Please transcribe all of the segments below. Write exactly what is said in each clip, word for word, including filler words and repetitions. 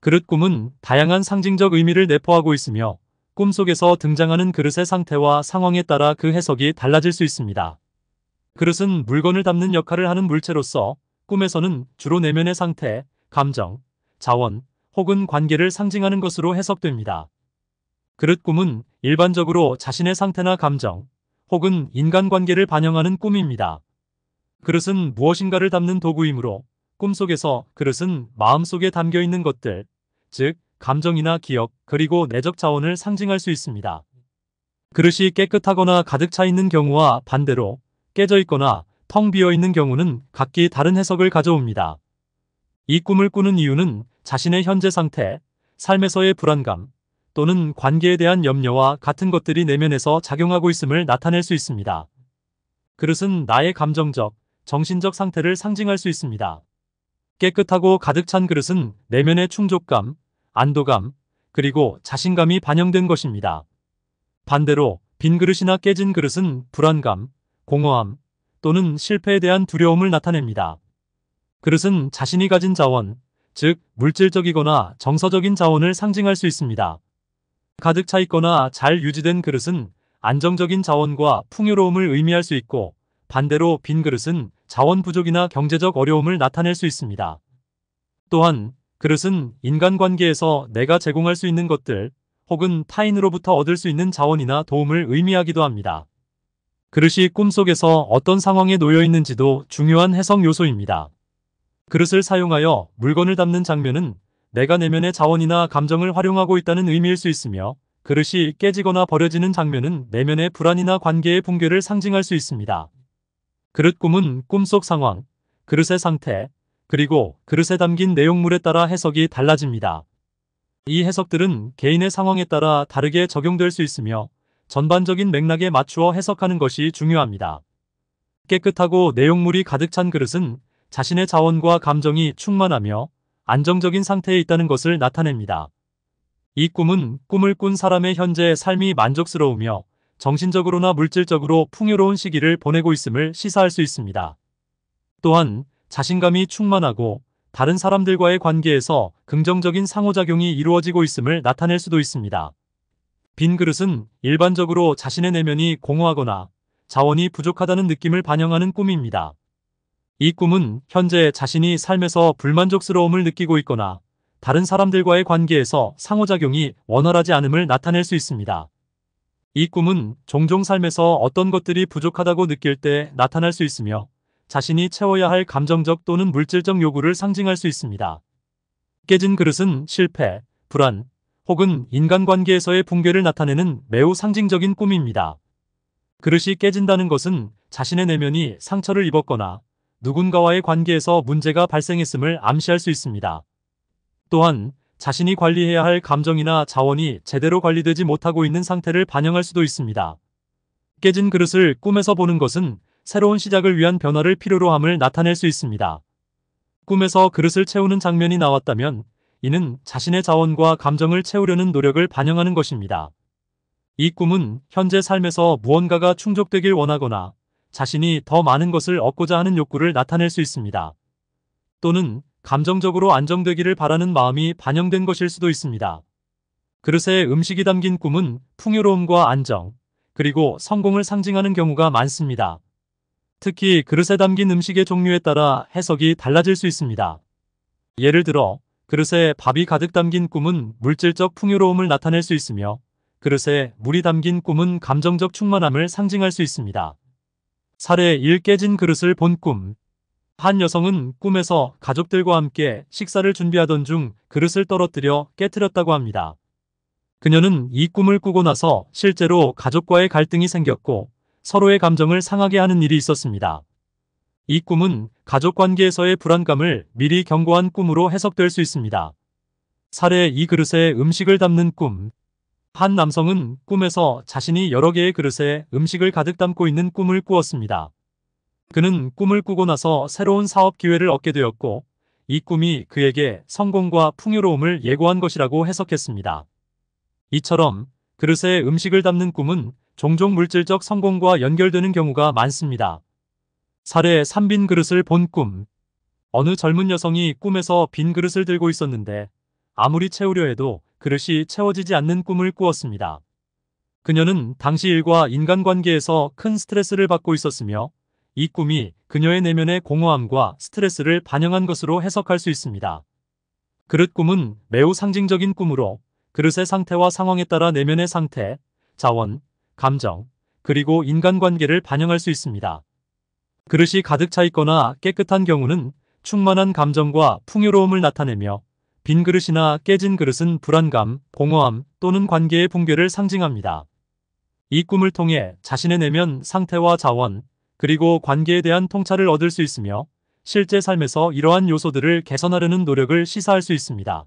그릇 꿈은 다양한 상징적 의미를 내포하고 있으며 꿈속에서 등장하는 그릇의 상태와 상황에 따라 그 해석이 달라질 수 있습니다. 그릇은 물건을 담는 역할을 하는 물체로서 꿈에서는 주로 내면의 상태, 감정, 자원 혹은 관계를 상징하는 것으로 해석됩니다. 그릇 꿈은 일반적으로 자신의 상태나 감정 혹은 인간관계를 반영하는 꿈입니다. 그릇은 무엇인가를 담는 도구이므로 꿈속에서 그릇은 마음속에 담겨있는 것들, 즉 감정이나 기억 그리고 내적 자원을 상징할 수 있습니다. 그릇이 깨끗하거나 가득 차 있는 경우와 반대로 깨져 있거나 텅 비어 있는 경우는 각기 다른 해석을 가져옵니다. 이 꿈을 꾸는 이유는 자신의 현재 상태, 삶에서의 불안감 또는 관계에 대한 염려와 같은 것들이 내면에서 작용하고 있음을 나타낼 수 있습니다. 그릇은 나의 감정적, 정신적 상태를 상징할 수 있습니다. 깨끗하고 가득 찬 그릇은 내면의 충족감, 안도감, 그리고 자신감이 반영된 것입니다. 반대로 빈 그릇이나 깨진 그릇은 불안감, 공허함 또는 실패에 대한 두려움을 나타냅니다. 그릇은 자신이 가진 자원, 즉 물질적이거나 정서적인 자원을 상징할 수 있습니다. 가득 차 있거나 잘 유지된 그릇은 안정적인 자원과 풍요로움을 의미할 수 있고 반대로 빈 그릇은 자원 부족이나 경제적 어려움을 나타낼 수 있습니다. 또한 그릇은 인간관계에서 내가 제공할 수 있는 것들 혹은 타인으로부터 얻을 수 있는 자원이나 도움을 의미하기도 합니다. 그릇이 꿈속에서 어떤 상황에 놓여 있는지도 중요한 해석 요소입니다. 그릇을 사용하여 물건을 담는 장면은 내가 내면의 자원이나 감정을 활용하고 있다는 의미일 수 있으며 그릇이 깨지거나 버려지는 장면은 내면의 불안이나 관계의 붕괴를 상징할 수 있습니다. 그릇 꿈은 꿈속 상황, 그릇의 상태, 그리고 그릇에 담긴 내용물에 따라 해석이 달라집니다. 이 해석들은 개인의 상황에 따라 다르게 적용될 수 있으며 전반적인 맥락에 맞추어 해석하는 것이 중요합니다. 깨끗하고 내용물이 가득 찬 그릇은 자신의 자원과 감정이 충만하며 안정적인 상태에 있다는 것을 나타냅니다. 이 꿈은 꿈을 꾼 사람의 현재의 삶이 만족스러우며 정신적으로나 물질적으로 풍요로운 시기를 보내고 있음을 시사할 수 있습니다. 또한 자신감이 충만하고 다른 사람들과의 관계에서 긍정적인 상호작용이 이루어지고 있음을 나타낼 수도 있습니다. 빈 그릇은 일반적으로 자신의 내면이 공허하거나 자원이 부족하다는 느낌을 반영하는 꿈입니다. 이 꿈은 현재 자신이 삶에서 불만족스러움을 느끼고 있거나 다른 사람들과의 관계에서 상호작용이 원활하지 않음을 나타낼 수 있습니다. 이 꿈은 종종 삶에서 어떤 것들이 부족하다고 느낄 때 나타날 수 있으며 자신이 채워야 할 감정적 또는 물질적 요구를 상징할 수 있습니다. 깨진 그릇은 실패, 불안, 혹은 인간관계에서의 붕괴를 나타내는 매우 상징적인 꿈입니다. 그릇이 깨진다는 것은 자신의 내면이 상처를 입었거나 누군가와의 관계에서 문제가 발생했음을 암시할 수 있습니다. 또한 자신이 관리해야 할 감정이나 자원이 제대로 관리되지 못하고 있는 상태를 반영할 수도 있습니다. 깨진 그릇을 꿈에서 보는 것은 새로운 시작을 위한 변화를 필요로 함을 나타낼 수 있습니다. 꿈에서 그릇을 채우는 장면이 나왔다면 이는 자신의 자원과 감정을 채우려는 노력을 반영하는 것입니다. 이 꿈은 현재 삶에서 무언가가 충족되길 원하거나 자신이 더 많은 것을 얻고자 하는 욕구를 나타낼 수 있습니다. 또는 감정적으로 안정되기를 바라는 마음이 반영된 것일 수도 있습니다. 그릇에 음식이 담긴 꿈은 풍요로움과 안정, 그리고 성공을 상징하는 경우가 많습니다. 특히 그릇에 담긴 음식의 종류에 따라 해석이 달라질 수 있습니다. 예를 들어, 그릇에 밥이 가득 담긴 꿈은 물질적 풍요로움을 나타낼 수 있으며, 그릇에 물이 담긴 꿈은 감정적 충만함을 상징할 수 있습니다. 사례 일. 깨진 그릇을 본 꿈. 한 여성은 꿈에서 가족들과 함께 식사를 준비하던 중 그릇을 떨어뜨려 깨뜨렸다고 합니다. 그녀는 이 꿈을 꾸고 나서 실제로 가족과의 갈등이 생겼고 서로의 감정을 상하게 하는 일이 있었습니다. 이 꿈은 가족 관계에서의 불안감을 미리 경고한 꿈으로 해석될 수 있습니다. 사례 이. 그릇에 음식을 담는 꿈. 한 남성은 꿈에서 자신이 여러 개의 그릇에 음식을 가득 담고 있는 꿈을 꾸었습니다. 그는 꿈을 꾸고 나서 새로운 사업 기회를 얻게 되었고 이 꿈이 그에게 성공과 풍요로움을 예고한 것이라고 해석했습니다. 이처럼 그릇에 음식을 담는 꿈은 종종 물질적 성공과 연결되는 경우가 많습니다. 사례 삼. 빈 그릇을 본 꿈. 어느 젊은 여성이 꿈에서 빈 그릇을 들고 있었는데 아무리 채우려 해도 그릇이 채워지지 않는 꿈을 꾸었습니다. 그녀는 당시 일과 인간관계에서 큰 스트레스를 받고 있었으며 이 꿈이 그녀의 내면의 공허함과 스트레스를 반영한 것으로 해석할 수 있습니다. 그릇 꿈은 매우 상징적인 꿈으로 그릇의 상태와 상황에 따라 내면의 상태, 자원, 감정, 그리고 인간관계를 반영할 수 있습니다. 그릇이 가득 차 있거나 깨끗한 경우는 충만한 감정과 풍요로움을 나타내며 빈 그릇이나 깨진 그릇은 불안감, 공허함 또는 관계의 붕괴를 상징합니다. 이 꿈을 통해 자신의 내면 상태와 자원, 그리고 관계에 대한 통찰을 얻을 수 있으며 실제 삶에서 이러한 요소들을 개선하려는 노력을 시사할 수 있습니다.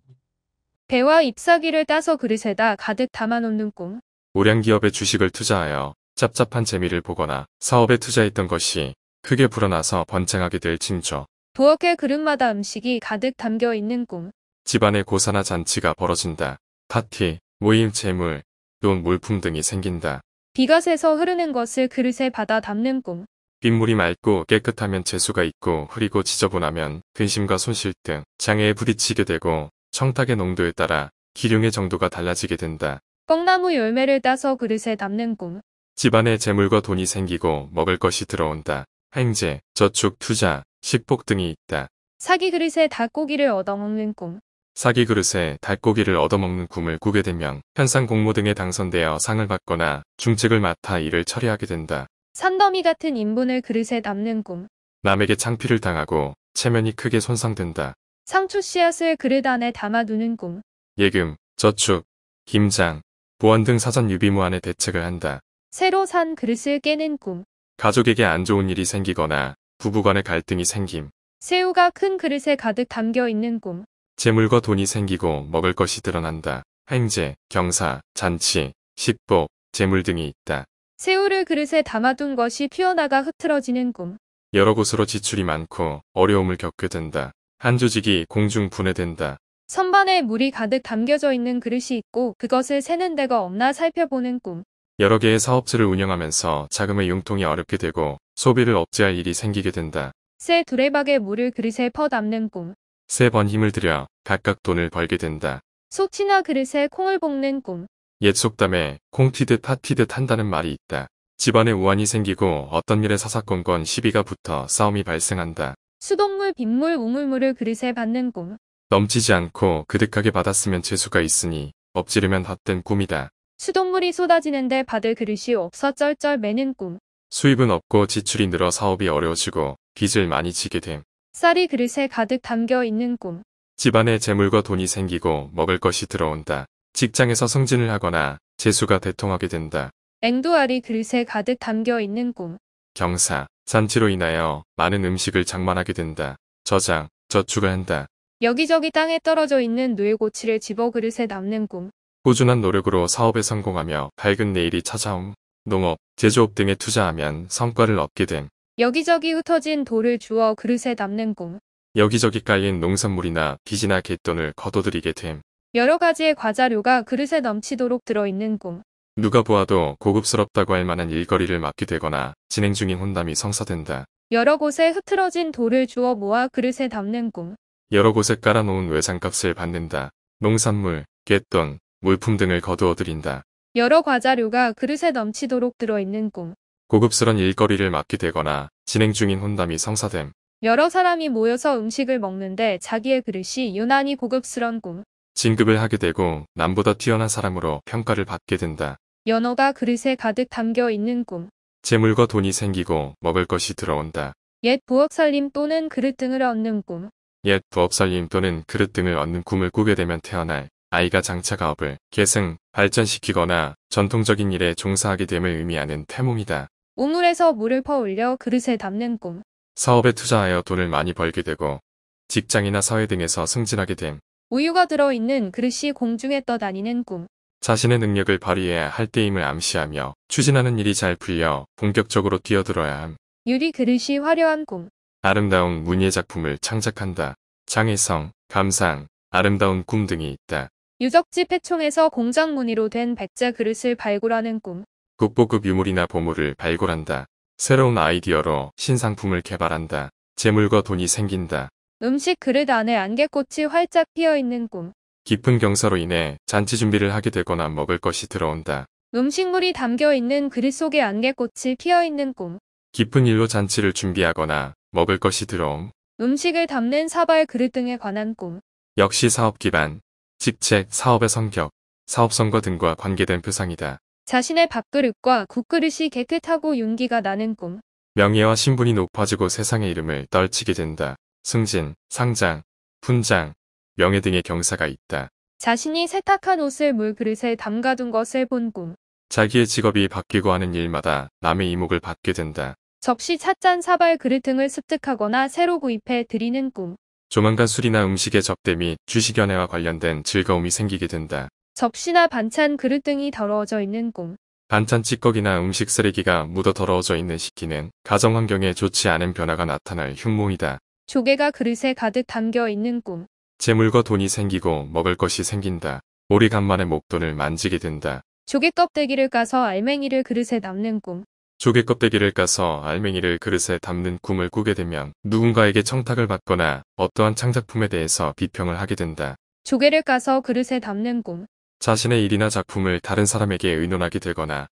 배와 잎사귀를 따서 그릇에다 가득 담아놓는 꿈. 우량 기업에 주식을 투자하여 짭짭한 재미를 보거나 사업에 투자했던 것이 크게 불어나서 번창하게 될 징조. 부엌의 그릇마다 음식이 가득 담겨 있는 꿈. 집안의 고사나 잔치가 벌어진다. 파티, 모임, 재물, 돈, 물품 등이 생긴다. 비가 새서 흐르는 것을 그릇에 받아 담는 꿈. 빗물이 맑고 깨끗하면 재수가 있고 흐리고 지저분하면 근심과 손실 등 장애에 부딪히게 되고 청탁의 농도에 따라 기륭의 정도가 달라지게 된다. 뻥나무 열매를 따서 그릇에 담는 꿈. 집안에 재물과 돈이 생기고 먹을 것이 들어온다. 횡재, 저축, 투자, 식복 등이 있다. 사기 그릇에 닭고기를 얻어먹는 꿈. 사기 그릇에 닭고기를 얻어먹는 꿈을 꾸게 되면 현상 공모 등에 당선되어 상을 받거나 중책을 맡아 일을 처리하게 된다. 산더미 같은 인분을 그릇에 담는 꿈. 남에게 창피를 당하고 체면이 크게 손상된다. 상추 씨앗을 그릇 안에 담아두는 꿈. 예금, 저축, 김장, 보안 등 사전 유비무안의 대책을 한다. 새로 산 그릇을 깨는 꿈. 가족에게 안 좋은 일이 생기거나 부부간의 갈등이 생김. 새우가 큰 그릇에 가득 담겨 있는 꿈. 재물과 돈이 생기고 먹을 것이 드러난다. 횡재, 경사, 잔치, 식복, 재물 등이 있다. 새우를 그릇에 담아둔 것이 피어나가 흐트러지는 꿈. 여러 곳으로 지출이 많고 어려움을 겪게 된다. 한 조직이 공중 분해된다. 선반에 물이 가득 담겨져 있는 그릇이 있고 그것을 새는 데가 없나 살펴보는 꿈. 여러 개의 사업체를 운영하면서 자금의 융통이 어렵게 되고 소비를 억제할 일이 생기게 된다. 새 두레박에 물을 그릇에 퍼담는 꿈. 세 번 힘을 들여 각각 돈을 벌게 된다. 속치나 그릇에 콩을 볶는 꿈. 옛 속담에 콩 튀듯 팥 튀듯 한다는 말이 있다. 집안에 우환이 생기고 어떤 일에 사사건건 시비가 붙어 싸움이 발생한다. 수돗물, 빗물, 우물물을 그릇에 받는 꿈. 넘치지 않고 그득하게 받았으면 재수가 있으니 엎지르면 헛된 꿈이다. 수돗물이 쏟아지는데 받을 그릇이 없어 쩔쩔 매는 꿈. 수입은 없고 지출이 늘어 사업이 어려워지고 빚을 많이 지게 됨. 쌀이 그릇에 가득 담겨 있는 꿈. 집안에 재물과 돈이 생기고 먹을 것이 들어온다. 직장에서 승진을 하거나 재수가 대통하게 된다. 앵두알이 그릇에 가득 담겨 있는 꿈. 경사, 잔치로 인하여 많은 음식을 장만하게 된다. 저장, 저축을 한다. 여기저기 땅에 떨어져 있는 뇌고치를 집어 그릇에 담는 꿈. 꾸준한 노력으로 사업에 성공하며 밝은 내일이 찾아옴. 농업, 제조업 등에 투자하면 성과를 얻게 됨. 여기저기 흩어진 돌을 주워 그릇에 담는 꿈. 여기저기 깔린 농산물이나 빚이나 갯돈을 거둬들이게 됨. 여러 가지의 과자류가 그릇에 넘치도록 들어있는 꿈. 누가 보아도 고급스럽다고 할 만한 일거리를 맡게 되거나 진행 중인 혼담이 성사된다. 여러 곳에 흐트러진 돌을 주워 모아 그릇에 담는 꿈. 여러 곳에 깔아놓은 외상값을 받는다. 농산물, 갯돈, 물품 등을 거두어들인다. 여러 과자류가 그릇에 넘치도록 들어있는 꿈. 고급스런 일거리를 맡게 되거나 진행 중인 혼담이 성사됨. 여러 사람이 모여서 음식을 먹는데 자기의 그릇이 유난히 고급스런 꿈. 진급을 하게 되고 남보다 뛰어난 사람으로 평가를 받게 된다. 연어가 그릇에 가득 담겨 있는 꿈. 재물과 돈이 생기고 먹을 것이 들어온다. 옛 부엌살림 또는 그릇 등을 얻는 꿈. 옛 부엌살림 또는 그릇 등을 얻는 꿈을 꾸게 되면 태어날 아이가 장차가업을 계승, 발전시키거나 전통적인 일에 종사하게 됨을 의미하는 태몽이다. 우물에서 물을 퍼올려 그릇에 담는 꿈. 사업에 투자하여 돈을 많이 벌게 되고 직장이나 사회 등에서 승진하게 됨. 우유가 들어있는 그릇이 공중에 떠다니는 꿈. 자신의 능력을 발휘해야 할 때임을 암시하며 추진하는 일이 잘 풀려 본격적으로 뛰어들어야 함. 유리 그릇이 화려한 꿈. 아름다운 문예 작품을 창작한다. 창의성, 감상, 아름다운 꿈 등이 있다. 유적지 패총에서 공작 무늬로 된 백제 그릇을 발굴하는 꿈. 국보급 유물이나 보물을 발굴한다. 새로운 아이디어로 신상품을 개발한다. 재물과 돈이 생긴다. 음식 그릇 안에 안개꽃이 활짝 피어있는 꿈. 깊은 경사로 인해 잔치 준비를 하게 되거나 먹을 것이 들어온다. 음식물이 담겨있는 그릇 속에 안개꽃이 피어있는 꿈. 깊은 일로 잔치를 준비하거나 먹을 것이 들어옴. 음식을 담는 사발 그릇 등에 관한 꿈. 역시 사업 기반, 직책, 사업의 성격, 사업성과 등과 관계된 표상이다. 자신의 밥그릇과 국그릇이 깨끗하고 윤기가 나는 꿈. 명예와 신분이 높아지고 세상의 이름을 떨치게 된다. 승진, 상장, 훈장, 명예 등의 경사가 있다. 자신이 세탁한 옷을 물그릇에 담가둔 것을 본 꿈. 자기의 직업이 바뀌고 하는 일마다 남의 이목을 받게 된다. 접시, 찻잔, 사발, 그릇 등을 습득하거나 새로 구입해 드리는 꿈. 조만간 술이나 음식의 접대 및 주식 연애와 관련된 즐거움이 생기게 된다. 접시나 반찬, 그릇 등이 더러워져 있는 꿈. 반찬 찌꺼기나 음식 쓰레기가 묻어 더러워져 있는 시기는 가정 환경에 좋지 않은 변화가 나타날 흉몽이다. 조개가 그릇에 가득 담겨 있는 꿈. 재물과 돈이 생기고 먹을 것이 생긴다. 오래간만에 목돈을 만지게 된다. 조개 껍데기를 까서 알맹이를 그릇에 담는 꿈. 조개 껍데기를 까서 알맹이를 그릇에 담는 꿈을 꾸게 되면 누군가에게 청탁을 받거나 어떠한 창작품에 대해서 비평을 하게 된다. 조개를 까서 그릇에 담는 꿈. 자신의 일이나 작품을 다른 사람에게 의논하게 되거나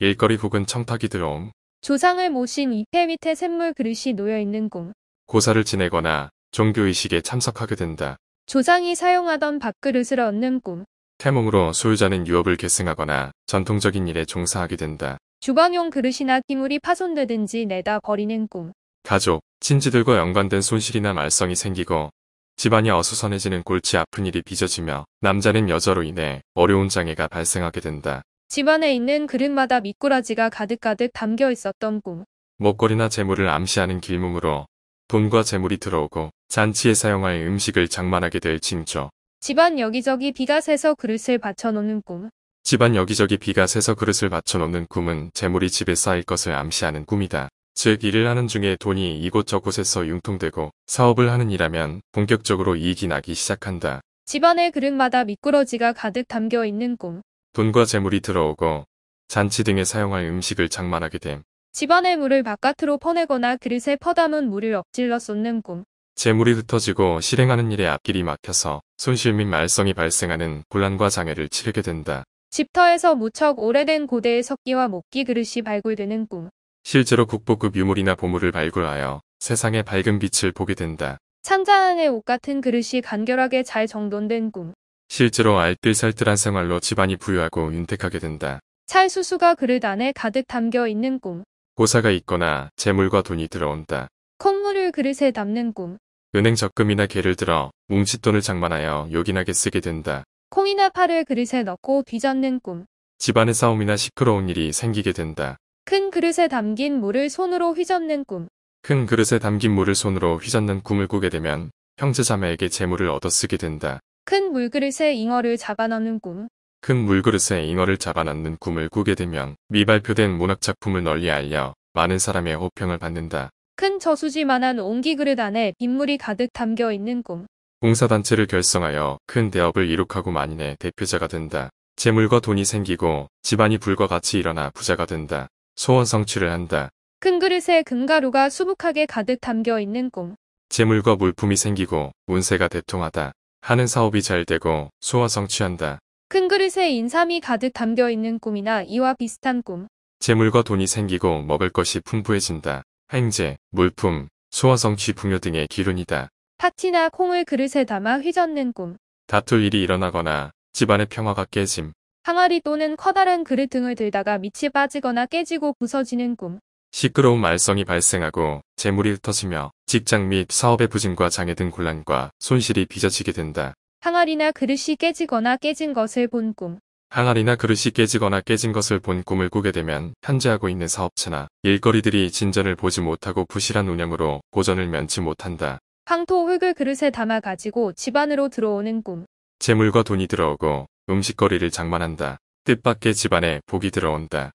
일거리 혹은 청탁이 들어옴. 조상을 모신 잎의 밑에 샘물 그릇이 놓여있는 꿈. 고사를 지내거나 종교의식에 참석하게 된다. 조상이 사용하던 밥그릇을 얻는 꿈. 태몽으로 소유자는 유업을 계승하거나 전통적인 일에 종사하게 된다. 주방용 그릇이나 끼물이 파손되든지 내다 버리는 꿈. 가족, 친지들과 연관된 손실이나 말썽이 생기고 집안이 어수선해지는 골치 아픈 일이 빚어지며 남자는 여자로 인해 어려운 장애가 발생하게 된다. 집안에 있는 그릇마다 미꾸라지가 가득가득 담겨 있었던 꿈. 먹거리나 재물을 암시하는 길몸으로 돈과 재물이 들어오고 잔치에 사용할 음식을 장만하게 될 징조. 집안 여기저기 비가 새서 그릇을 받쳐놓는 꿈. 집안 여기저기 비가 새서 그릇을 받쳐놓는 꿈은 재물이 집에 쌓일 것을 암시하는 꿈이다. 즉, 일을 하는 중에 돈이 이곳저곳에서 융통되고 사업을 하는 이라면 본격적으로 이익이 나기 시작한다. 집안의 그릇마다 미꾸러지가 가득 담겨 있는 꿈. 돈과 재물이 들어오고 잔치 등에 사용할 음식을 장만하게 됨. 집안의 물을 바깥으로 퍼내거나 그릇에 퍼담은 물을 엎질러 쏟는 꿈. 재물이 흩어지고 실행하는 일에 앞길이 막혀서 손실 및 말썽이 발생하는 곤란과 장애를 치르게 된다. 집터에서 무척 오래된 고대의 석기와 목기 그릇이 발굴되는 꿈. 실제로 국보급 유물이나 보물을 발굴하여 세상의 밝은 빛을 보게 된다. 창자 안의 옷 같은 그릇이 간결하게 잘 정돈된 꿈. 실제로 알뜰살뜰한 생활로 집안이 부유하고 윤택하게 된다. 찰수수가 그릇 안에 가득 담겨 있는 꿈. 고사가 있거나 재물과 돈이 들어온다. 콩물을 그릇에 담는 꿈. 은행 적금이나 개를 들어 뭉칫돈을 장만하여 요긴하게 쓰게 된다. 콩이나 파를 그릇에 넣고 뒤젓는 꿈. 집안의 싸움이나 시끄러운 일이 생기게 된다. 큰 그릇에 담긴 물을 손으로 휘젓는 꿈. 큰 그릇에 담긴 물을 손으로 휘젓는 꿈을 꾸게 되면 형제자매에게 재물을 얻어 쓰게 된다. 큰 물그릇에 잉어를 잡아넣는 꿈. 큰 물그릇에 잉어를 잡아넣는 꿈을 꾸게 되면 미발표된 문학작품을 널리 알려 많은 사람의 호평을 받는다. 큰 저수지만한 옹기그릇 안에 빗물이 가득 담겨 있는 꿈. 봉사단체를 결성하여 큰 대업을 이룩하고 만인의 대표자가 된다. 재물과 돈이 생기고 집안이 불과 같이 일어나 부자가 된다. 소원 성취를 한다. 큰 그릇에 금가루가 수북하게 가득 담겨 있는 꿈. 재물과 물품이 생기고 운세가 대통하다. 하는 사업이 잘 되고 소원 성취한다. 큰 그릇에 인삼이 가득 담겨 있는 꿈이나 이와 비슷한 꿈. 재물과 돈이 생기고 먹을 것이 풍부해진다. 행제, 물품, 소원 성취 풍요 등의 기운이다. 파티나 콩을 그릇에 담아 휘젓는 꿈. 다툴 일이 일어나거나 집안의 평화가 깨짐. 항아리 또는 커다란 그릇 등을 들다가 밑이 빠지거나 깨지고 부서지는 꿈. 시끄러운 말썽이 발생하고 재물이 흩어지며 직장 및 사업의 부진과 장애 등 곤란과 손실이 빚어지게 된다. 항아리나 그릇이 깨지거나 깨진 것을 본 꿈. 항아리나 그릇이 깨지거나 깨진 것을 본 꿈을 꾸게 되면 현재 하고 있는 사업체나 일거리들이 진전을 보지 못하고 부실한 운영으로 고전을 면치 못한다. 황토 흙을 그릇에 담아 가지고 집안으로 들어오는 꿈. 재물과 돈이 들어오고 음식거리를 장만한다. 뜻밖의 집안에 복이 들어온다.